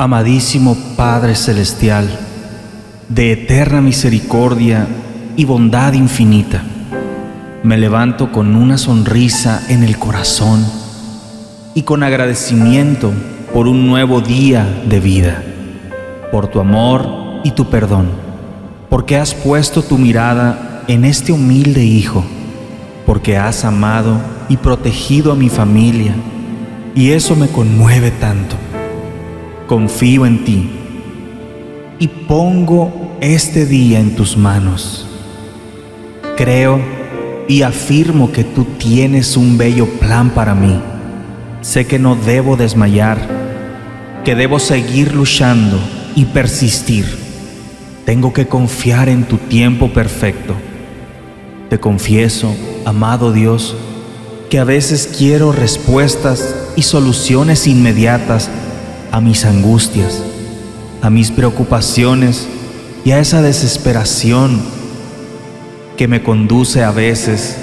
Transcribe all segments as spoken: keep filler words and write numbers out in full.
Amadísimo Padre Celestial, de eterna misericordia y bondad infinita, me levanto con una sonrisa en el corazón y con agradecimiento por un nuevo día de vida, por tu amor y tu perdón, porque has puesto tu mirada en este humilde hijo, porque has amado y protegido a mi familia, y eso me conmueve tanto. Confío en ti y pongo este día en tus manos. Creo y afirmo que tú tienes un bello plan para mí. Sé que no debo desmayar, que debo seguir luchando y persistir. Tengo que confiar en tu tiempo perfecto. Te confieso, amado Dios, que a veces quiero respuestas y soluciones inmediatas a mis angustias, a mis preocupaciones y a esa desesperación que me conduce a veces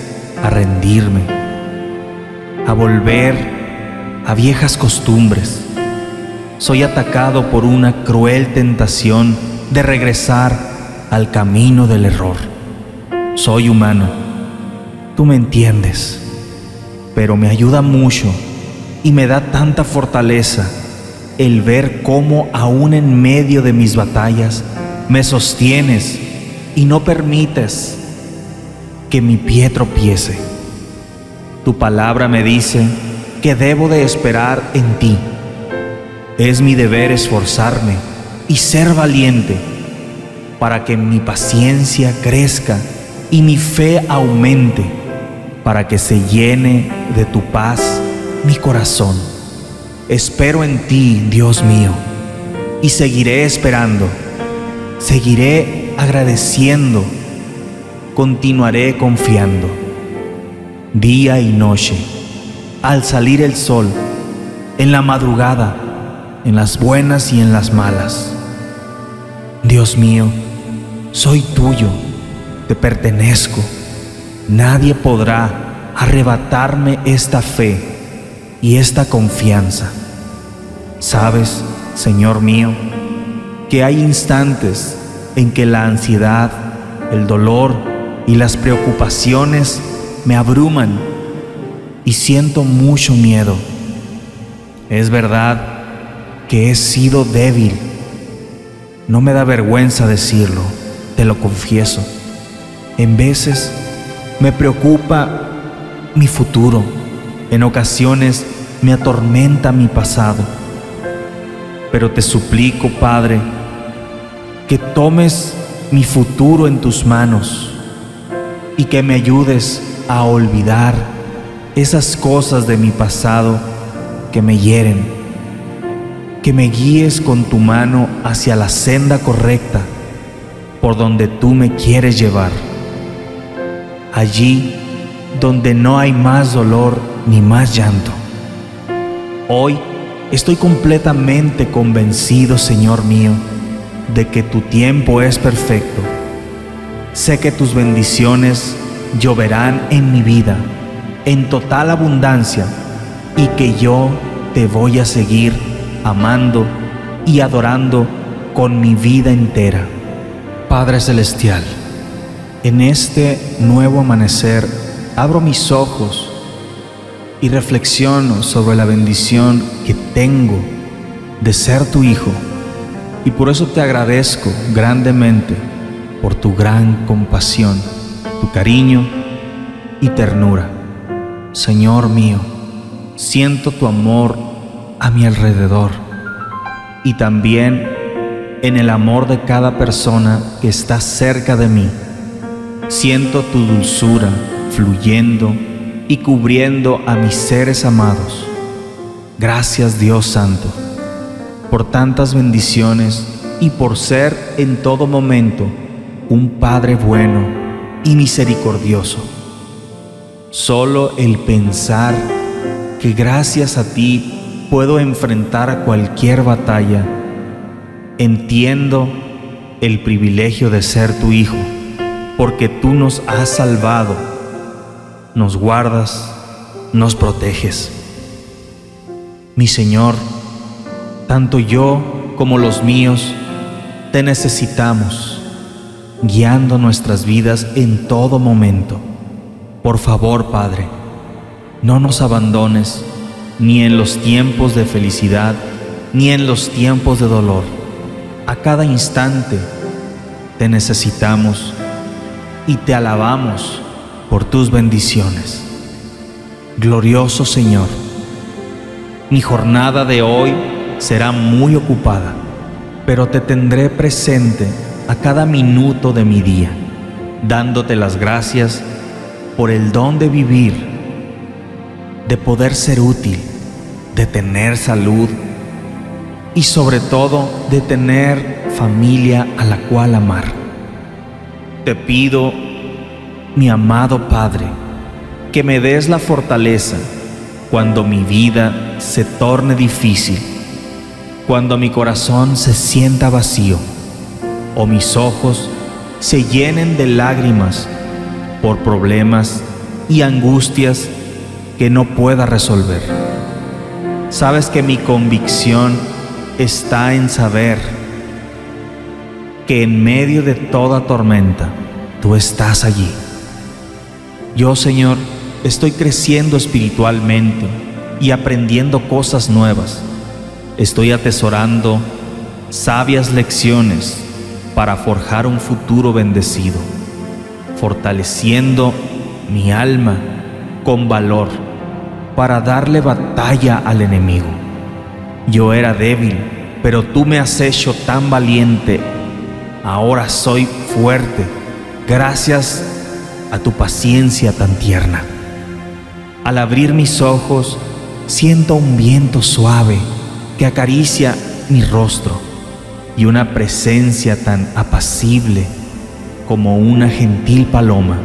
a rendirme, a volver a viejas costumbres. Soy atacado por una cruel tentación de regresar al camino del error. Soy humano, tú me entiendes, pero me ayuda mucho y me da tanta fortaleza el ver cómo aún en medio de mis batallas me sostienes y no permites que mi pie tropiece. Tu palabra me dice que debo de esperar en ti. Es mi deber esforzarme y ser valiente para que mi paciencia crezca y mi fe aumente, para que se llene de tu paz mi corazón. Espero en ti, Dios mío, y seguiré esperando, seguiré agradeciendo, continuaré confiando. Día y noche, al salir el sol, en la madrugada, en las buenas y en las malas. Dios mío, soy tuyo, te pertenezco. Nadie podrá arrebatarme esta fe y esta confianza. Sabes, Señor mío, que hay instantes en que la ansiedad, el dolor y las preocupaciones me abruman y siento mucho miedo. Es verdad que he sido débil. No me da vergüenza decirlo, te lo confieso. En veces me preocupa mi futuro, en ocasiones me atormenta mi pasado, pero te suplico, Padre, que tomes mi futuro en tus manos y que me ayudes a olvidar esas cosas de mi pasado que me hieren, que me guíes con tu mano hacia la senda correcta por donde tú me quieres llevar, allí donde no hay más dolor ni más llanto. Hoy estoy completamente convencido, Señor mío, de que tu tiempo es perfecto. Sé que tus bendiciones lloverán en mi vida, en total abundancia, y que yo te voy a seguir amando y adorando con mi vida entera. Padre Celestial, en este nuevo amanecer abro mis ojos y reflexiono sobre la bendición que tengo de ser tu hijo, y por eso te agradezco grandemente por tu gran compasión, tu cariño y ternura. Señor mío, siento tu amor a mi alrededor y también en el amor de cada persona que está cerca de mí. Siento tu dulzura fluyendo y cubriendo a mis seres amados. Gracias, Dios Santo, por tantas bendiciones y por ser en todo momento un Padre bueno y misericordioso. Solo el pensar que gracias a ti puedo enfrentar cualquier batalla, entiendo el privilegio de ser tu hijo, porque tú nos has salvado, nos guardas, nos proteges. Mi Señor, tanto yo como los míos, te necesitamos, guiando nuestras vidas en todo momento. Por favor, Padre, no nos abandones ni en los tiempos de felicidad, ni en los tiempos de dolor. A cada instante te necesitamos y te alabamos por tus bendiciones. Glorioso Señor, mi jornada de hoy será muy ocupada, pero te tendré presente a cada minuto de mi día, dándote las gracias por el don de vivir, de poder ser útil, de tener salud y sobre todo de tener familia a la cual amar. Te pido, mi amado Padre, que me des la fortaleza cuando mi vida se torne difícil, cuando mi corazón se sienta vacío o mis ojos se llenen de lágrimas por problemas y angustias que no pueda resolver. Sabes que mi convicción está en saber que en medio de toda tormenta tú estás allí. Yo, Señor, estoy creciendo espiritualmente y aprendiendo cosas nuevas. Estoy atesorando sabias lecciones para forjar un futuro bendecido, fortaleciendo mi alma con valor para darle batalla al enemigo. Yo era débil, pero tú me has hecho tan valiente. Ahora soy fuerte, gracias a tu paciencia tan tierna. Al abrir mis ojos, siento un viento suave que acaricia mi rostro y una presencia tan apacible como una gentil paloma,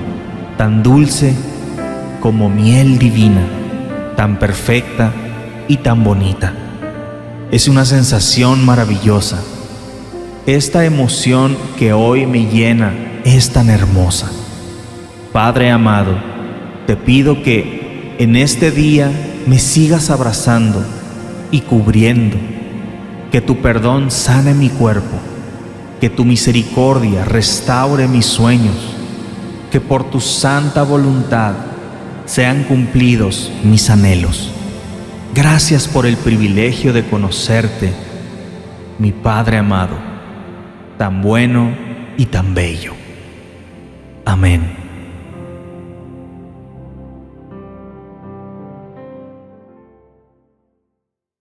tan dulce como miel divina, tan perfecta y tan bonita. Es una sensación maravillosa. Esta emoción que hoy me llena es tan hermosa. Padre amado, te pido que en este día me sigas abrazando y cubriendo, que tu perdón sane mi cuerpo, que tu misericordia restaure mis sueños, que por tu santa voluntad sean cumplidos mis anhelos. Gracias por el privilegio de conocerte, mi Padre amado, tan bueno y tan bello. Amén.